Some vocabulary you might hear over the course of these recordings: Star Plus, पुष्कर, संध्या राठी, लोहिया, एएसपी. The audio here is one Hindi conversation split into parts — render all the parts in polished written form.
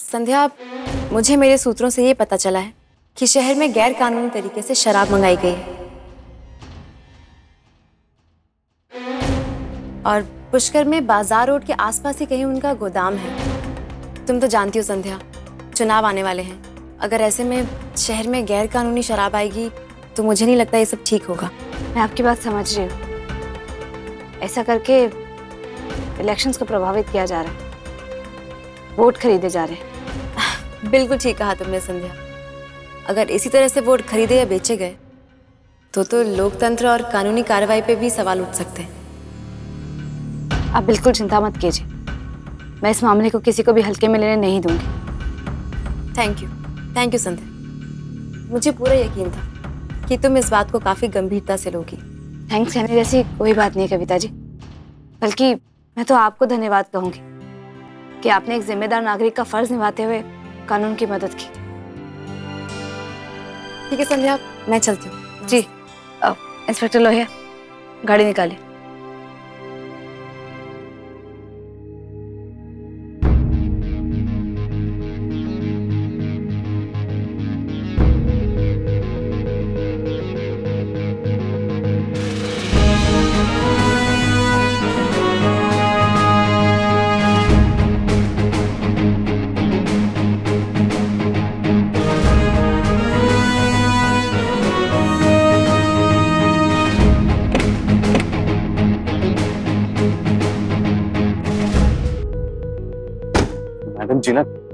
संध्या, मुझे मेरे सूत्रों से ये पता चला है कि शहर में गैर कानूनी तरीके से शराब मंगाई गई है और पुष्कर में बाजार रोड के आसपास ही कहीं उनका गोदाम है। तुम तो जानती हो संध्या, चुनाव आने वाले हैं, अगर ऐसे में शहर में गैर कानूनी शराब आएगी तो मुझे नहीं लगता ये सब ठीक होगा। मैं आपकी बात समझ रही हूँ। ऐसा करके इलेक्शंस को प्रभावित किया जा रहा है, वोट खरीदे जा रहे हैं। बिल्कुल ठीक कहा तुमने संध्या, अगर इसी तरह से वोट खरीदे या बेचे गए तो लोकतंत्र और कानूनी कार्रवाई पे भी सवाल उठ सकते हैं। आप बिल्कुल चिंता मत कीजिए, मैं इस मामले को किसी को भी हल्के में लेने नहीं दूंगी। थैंक यू संध्या, मुझे पूरा यकीन था कि तुम इस बात को काफी गंभीरता से लोगी। थैंक्स कहने जैसी कोई बात नहीं है कविता जी, बल्कि मैं तो आपको धन्यवाद कहूंगी कि आपने एक जिम्मेदार नागरिक का फर्ज निभाते हुए कानून की मदद की। ठीक है संध्या, मैं चलती हूँ। जी इंस्पेक्टर लोहिया, गाड़ी निकालिए।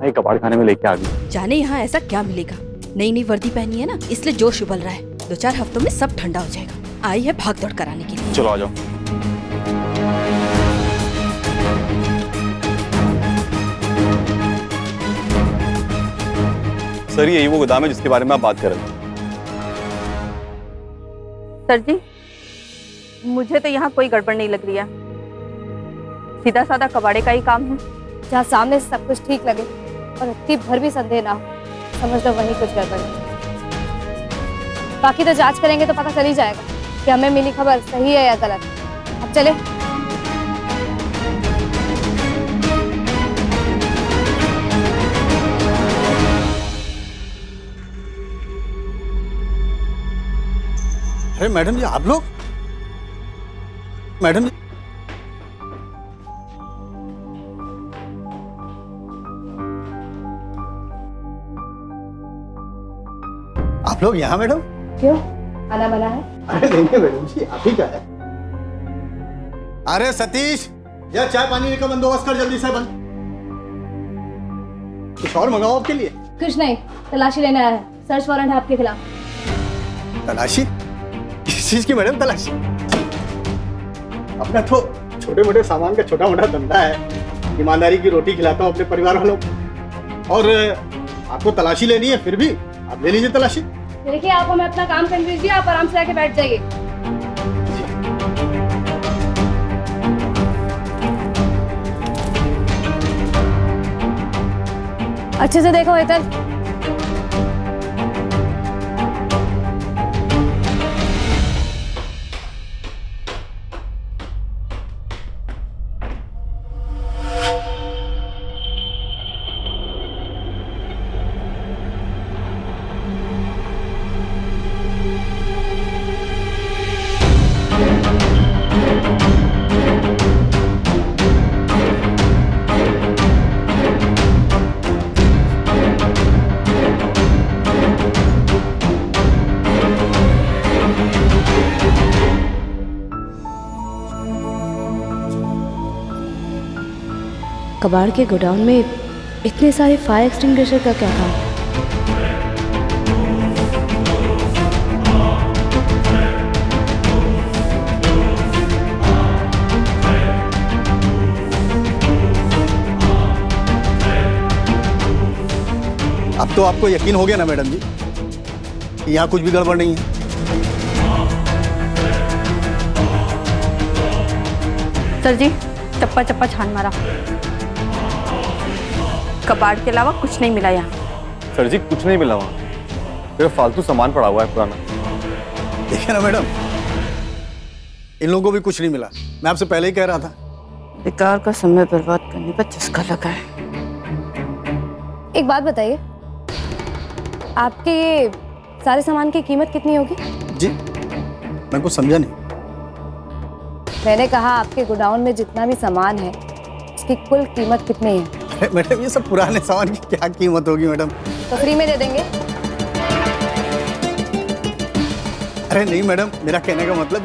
मैं कबाड़खाने में लेके आ गई। जाने यहाँ ऐसा क्या मिलेगा। नई नई वर्दी पहनी है ना, इसलिए जोश उबल रहा है। 2-4 हफ्तों में सब ठंडा हो जाएगा। आई है भाग दौड़ कराने के लिए। चलो आ जाओ। सर यही वो गोदाम है जिसके बारे में आप बात कर रहे हैं। सर जी, मुझे तो यहाँ कोई गड़बड़ नहीं लग रही है, सीधा साधा कबाड़े का ही काम है। जहाँ सामने से सब कुछ ठीक लगे और इतनी भर भी संदेह ना हो, समझ लो वहीं कुछ गड़बड़ है। बाकी तो जांच करेंगे तो पता चल ही जाएगा कि हमें मिली खबर सही है या गलत। अब चले। अरे मैडम जी, आप लोग मैडम जी। आप लोग यहाँ मैडम? क्यों? आना मना है? अरे नहीं मैडम जी, आप ही क्या है। अरे सतीश, या चाय पानी का बंदोबस्त कर जल्दी से। बन कुछ और मंगाओ आपके लिए। कुछ नहीं, तलाशी लेने आया है, सर्च वारंट है आपके खिलाफ। तलाशी? किस चीज की मैडम तलाशी? अपना तो छोटे मोटे सामान का छोटा मोटा धंधा है, ईमानदारी की रोटी खिलाता हूँ अपने परिवार वालों को, और आपको तलाशी लेनी है फिर भी आप ले लीजिए तलाशी। देखिए आप हमें अपना काम करने दीजिए, आप आराम से आके बैठ जाइए। अच्छे से देखो इधर। कबाड़ के गोडाउन में इतने सारे फायर एक्सटिंग्विशर का क्या काम? अब तो आपको यकीन हो गया ना मैडम जी, यहाँ कुछ भी गड़बड़ नहीं है। सर जी, चप्पा चप्पा छान मारा, कबाड़ के अलावा कुछ नहीं मिला यहाँ। सर जी कुछ नहीं मिला वहाँ, सिर्फ फालतू सामान पड़ा हुआ है पुराना। देखिए ना मैडम, इन लोगों को भी कुछ नहीं मिला, मैं आपसे पहले ही कह रहा था। बेकार का समय बर्बाद करने पर चस्का लगा है। एक बात बताइए, आपके ये सारे सामान की कीमत कितनी होगी? जी मैं कुछ समझा नहीं। मैंने कहा आपके गोडाउन में जितना भी सामान है उसकी कुल कीमत कितनी है? मैडम ये सब पुराने सामान की क्या कीमत होगी मैडम? तो फ्री में दे देंगे? अरे नहीं मैडम, मेरा कहने का मतलब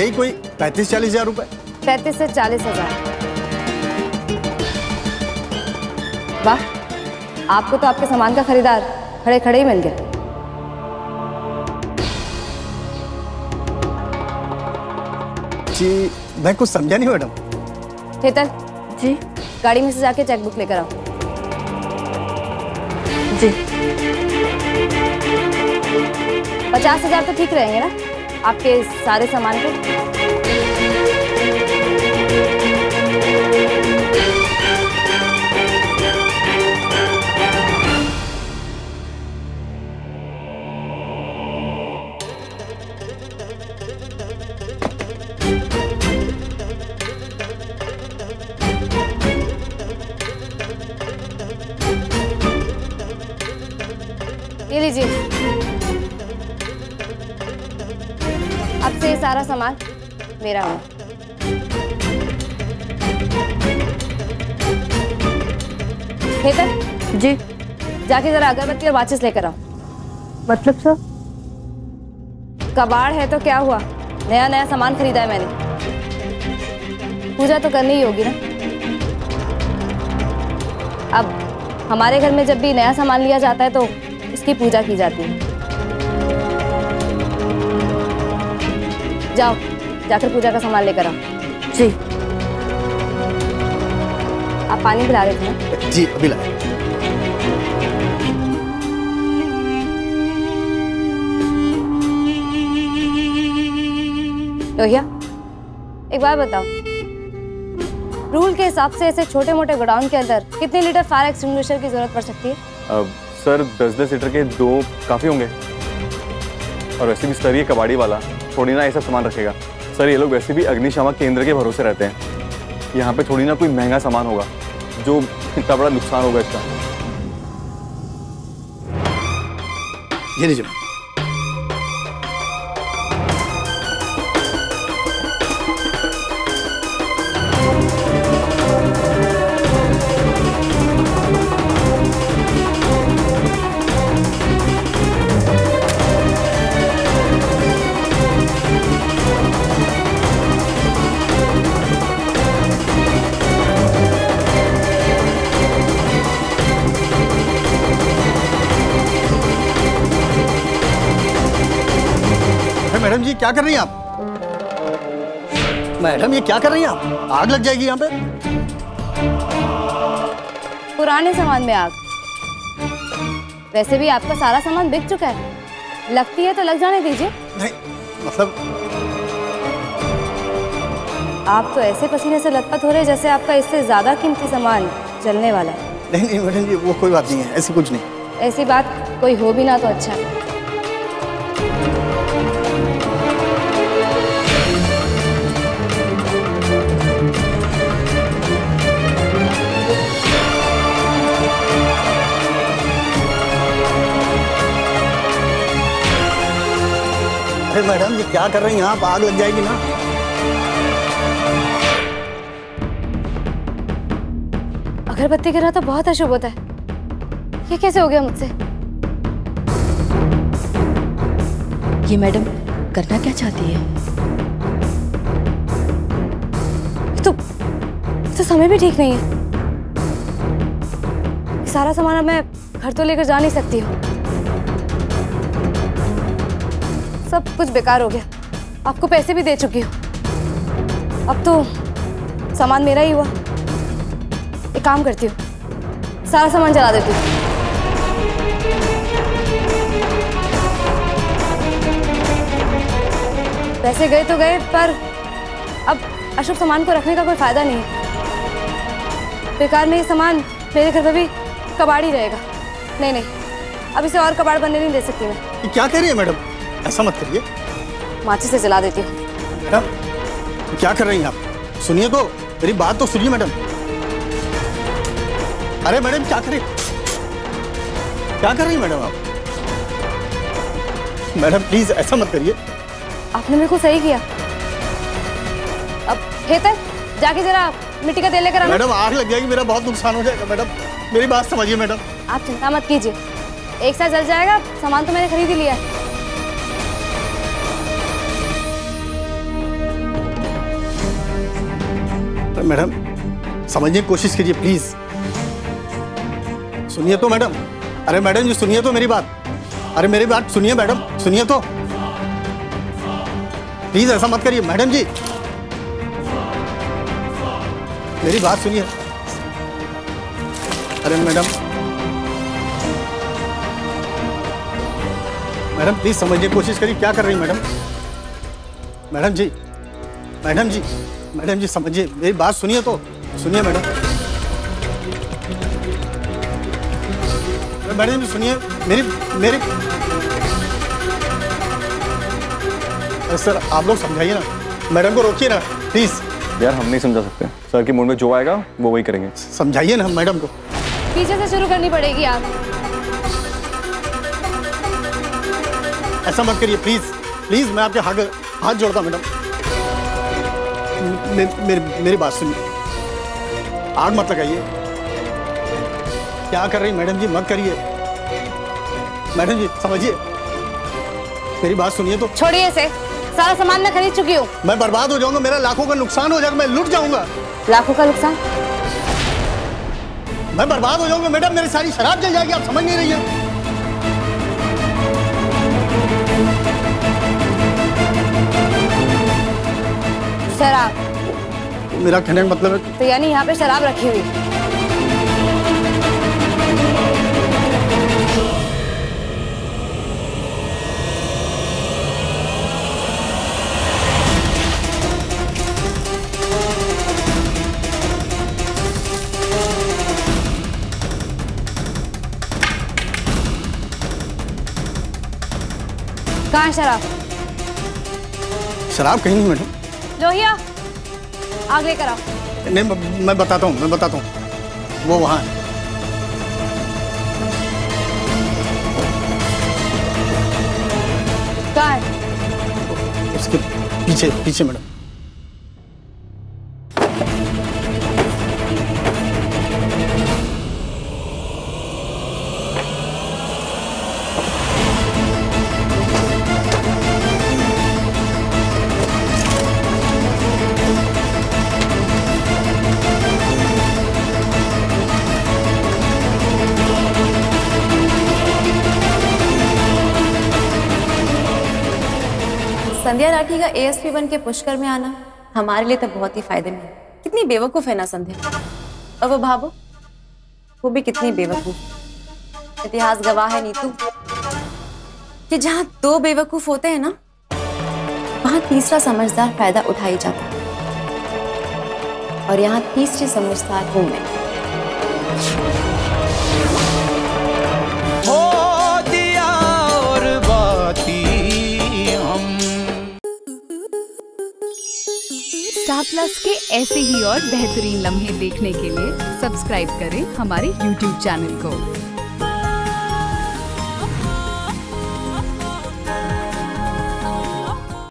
यही कोई 35-40 हज़ार रुपए। 35 से 40 हज़ार। वाह, आपको तो आपके सामान का खरीदार खड़े खड़े ही मिल गया। जी मैं कुछ समझा नहीं मैडम। चेतन जी, गाड़ी में से जाके चेकबुक लेकर आओ। जी 50 हज़ार तो ठीक रहेंगे ना आपके सारे सामान पे? लीजिए अब से ये सारा सामान मेरा है। हेतन जी, जाके जरा अगरबत्ती और वाचिस लेकर आओ। मतलब सर? कबाड़ है तो क्या हुआ, नया नया सामान खरीदा है मैंने, पूजा तो करनी ही होगी ना। अब हमारे घर में जब भी नया सामान लिया जाता है तो की पूजा की जाती है। जाओ जाकर पूजा का सामान लेकर आओ। जी आप पानी पिला रहे थे ना? जी अभी लाए। लोहिया एक बार बताओ, रूल के हिसाब से ऐसे छोटे मोटे गोडाउन के अंदर कितने लीटर फायर एक्सटिंग्विशर की जरूरत पड़ सकती है? सर 10-10 लीटर के दो काफ़ी होंगे, और वैसे भी सर ये कबाड़ी वाला थोड़ी ना ये सब सामान रखेगा। सर ये लोग वैसे भी अग्निशामक केंद्र के भरोसे रहते हैं, यहाँ पे थोड़ी ना कोई महंगा सामान होगा जो इतना बड़ा नुकसान होगा इसका। ये लीजिए। मैडम जी क्या कर रही हैं आप? मैडम ये क्या कर रही हैं आप? आग लग जाएगी यहाँ पे। पुराने सामान में आग। वैसे भी आपका सारा सामान बिक चुका है, लगती है तो लग जाने दीजिए। नहीं मतलब आप तो ऐसे पसीने से लथपथ हो रहे जैसे आपका इससे ज्यादा कीमती सामान जलने वाला है। नहीं नहीं मैडम जी वो कोई बात नहीं है, ऐसी कुछ नहीं। ऐसी बात कोई हो भी ना तो अच्छा। अरे मैडम ये क्या कर रही हैं आप? आग लग जाएगी ना। अगरबत्ती गिरा तो बहुत अशुभ होता है, ये कैसे हो गया मुझसे? ये मैडम करना क्या चाहती है? तो समय भी ठीक नहीं है। सारा सामान अब मैं घर तो लेकर जा नहीं सकती हूँ, सब कुछ बेकार हो गया। आपको पैसे भी दे चुकी हो, अब तो सामान मेरा ही हुआ। एक काम करती हूँ, सारा सामान जला देती हूँ। पैसे गए तो गए, पर अब अशुभ सामान को रखने का कोई फायदा नहीं है। बेकार में ये सामान मेरे घर पर भी कबाड़ ही रहेगा। नहीं नहीं, अब इसे और कबाड़ बनने नहीं दे सकती मैं। क्या कह रही है मैडम, ऐसा मत करिए। माचिस से जला देती हूँ। मैडम क्या कर रही हैं आप? सुनिए तो, मेरी बात तो सुनिए मैडम। अरे मैडम क्या करिए? क्या कर रही मैडम आप? मैडम प्लीज ऐसा मत करिए। आपने मेरे को सही किया। अब खेत है जाके जरा मिट्टी का तेल लेकर आना। मैडम आग लग जाएगी, मेरा बहुत नुकसान हो जाएगा। मैडम मेरी बात समझिए मैडम। आप चिंता मत कीजिए, एक साथ जल जाएगा। सामान तो मैंने खरीद ही लिया है। मैडम समझने की कोशिश कीजिए प्लीज। सुनिए तो मैडम, अरे मैडम जी सुनिए तो मेरी बात, अरे मेरी बात सुनिए मैडम, सुनिए तो प्लीज, ऐसा मत करिए मैडम जी, मेरी बात सुनिए। अरे मैडम, मैडम प्लीज समझने की कोशिश करिए, क्या कर रही madam? Madam ji, madam ji, madam ji समझिए, मेरी बात सुनिए तो, सुनिए मैडम, मैडम जी सुनिए मेरी मेरी। अरे सर आप लोग समझाइए ना, मैडम को रोकिए ना प्लीज। यार हम नहीं समझा सकते, सर के मूड में जो आएगा वो वही करेंगे। समझाइए ना मैडम को। पीछे से शुरू करनी पड़ेगी आप। ऐसा मत करिए प्लीज, प्लीज मैं आपके हाथ जोड़ता मैडम, मेरी बात सुनिए, आग मत लगाइए। क्या कर रही मैडम जी, मत करिए मैडम जी, समझिए मेरी बात सुनिए तो। छोड़िए इसे, सारा सामान मैं खरीद चुकी हूँ। मैं बर्बाद हो जाऊंगा, मेरा लाखों का नुकसान हो जाएगा, मैं लूट जाऊंगा। लाखों का नुकसान, मैं बर्बाद हो जाऊंगा मैडम, मेरी सारी शराब जल जाएगी, आप समझ नहीं रही है। शराब मेरा कहने का मतलब है तो यानी यहाँ पे शराब रखी हुई। कहाँ है शराब? शराब कहीं नहीं मैडम। लोहिया आग लेकर आओ। नहीं मैं बताता हूँ, मैं बताता हूँ, वो वहाँ है। कहाँ है? उसके पीछे पीछे मैडम। संध्या राठी का एएसपी बन के पुष्कर में आना हमारे लिए तो बहुत ही फायदे में है। कितनी बेवकूफ है ना संध्या, और वो भाभो वो भी कितनी बेवकूफ। इतिहास गवाह है नीतू कि जहाँ दो बेवकूफ होते हैं ना, वहाँ तीसरा समझदार फायदा उठा ही जाता है, और यहाँ तीसरे समझदार हूँ मैं। स्टार प्लस के ऐसे ही और बेहतरीन लम्हे देखने के लिए सब्सक्राइब करें हमारे YouTube चैनल को।